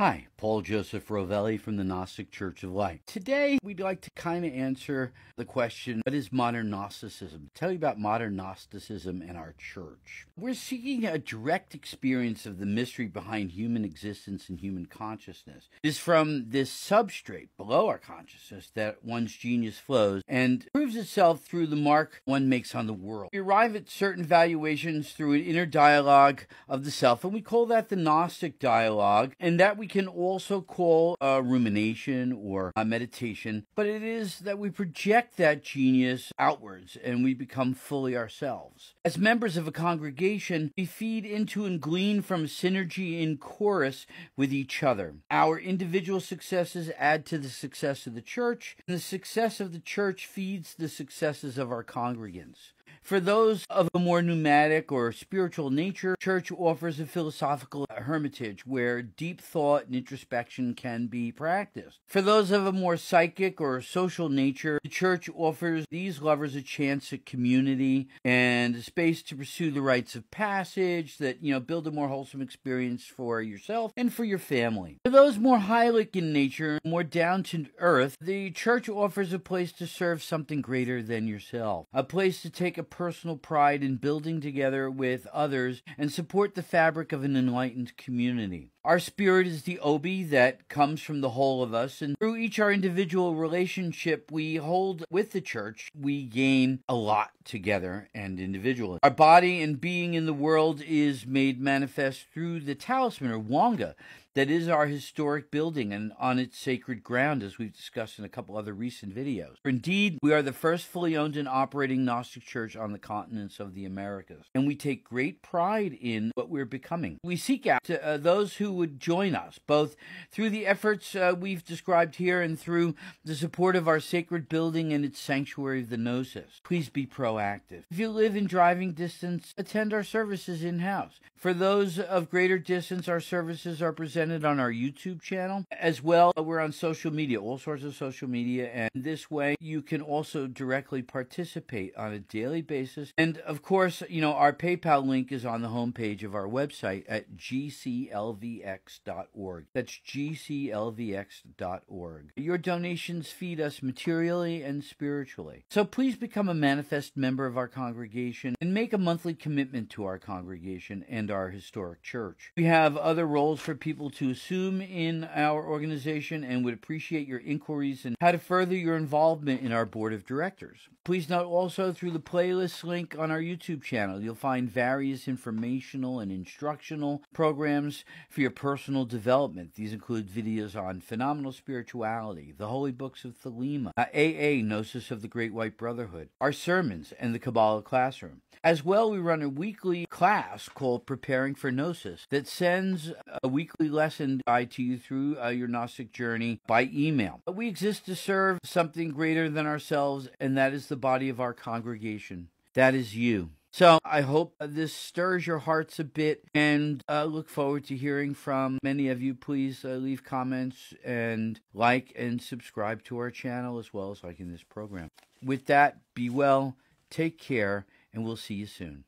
Hi, Paul Joseph Rovelli from the Gnostic Church of Light. Today, we'd like to kind of answer the question, what is modern Gnosticism? Tell you about modern Gnosticism and our church. We're seeking a direct experience of the mystery behind human existence and human consciousness. It is from this substrate below our consciousness that one's genius flows and proves itself through the mark one makes on the world. We arrive at certain valuations through an inner dialogue of the self, and we call that the Gnostic dialogue, and that we can also call rumination or meditation, but it is that we project that genius outwards and we become fully ourselves. As members of a congregation, we feed into and glean from synergy in chorus with each other. Our individual successes add to the success of the church, and the success of the church feeds the successes of our congregants. For those of a more pneumatic or spiritual nature, church offers a philosophical hermitage where deep thought and introspection can be practiced. For those of a more psychic or social nature, the church offers these lovers a chance at community and a space to pursue the rites of passage that, build a more wholesome experience for yourself and for your family. For those more hylic in nature, more down to earth, the church offers a place to serve something greater than yourself, a place to take a personal pride in building together with others and support the fabric of an enlightened community. Our spirit is the obi that comes from the whole of us, and through each our individual relationship we hold with the church, we gain a lot together and individually. Our body and being in the world is made manifest through the talisman, or wonga, that is our historic building and on its sacred ground, as we've discussed in a couple other recent videos. Indeed, we are the first fully owned and operating Gnostic church on the continents of the Americas, and we take great pride in what we're becoming. We seek out to, those who would join us, both through the efforts we've described here and through the support of our sacred building and its sanctuary of the Gnosis. Please be proactive. If you live in driving distance, attend our services in-house. For those of greater distance, our services are presented on our YouTube channel. As well, we're on social media, all sorts of social media, and this way you can also directly participate on a daily basis. And of course, our PayPal link is on the homepage of our website at gclvx.org. That's gclvx.org. Your donations feed us materially and spiritually. So please become a manifest member of our congregation and make a monthly commitment to our congregation and our historic church. We have other roles for people to assume in our organization and would appreciate your inquiries and how to further your involvement in our board of directors. Please note also through the playlist link on our YouTube channel, you'll find various informational and instructional programs for your personal development. These include videos on phenomenal spirituality, the holy books of Thelema, A.'A.'., Gnosis of the Great White Brotherhood, our sermons, and the Kabbalah classroom. As well, we run a weekly class called Preparing for Gnosis that sends a weekly lesson guide to you through your Gnostic journey by email. But we exist to serve something greater than ourselves, and that is the body of our congregation. That is you. So I hope this stirs your hearts a bit, and look forward to hearing from many of you. Please leave comments and like and subscribe to our channel, as well as liking this program. With that, be well, take care, and we'll see you soon.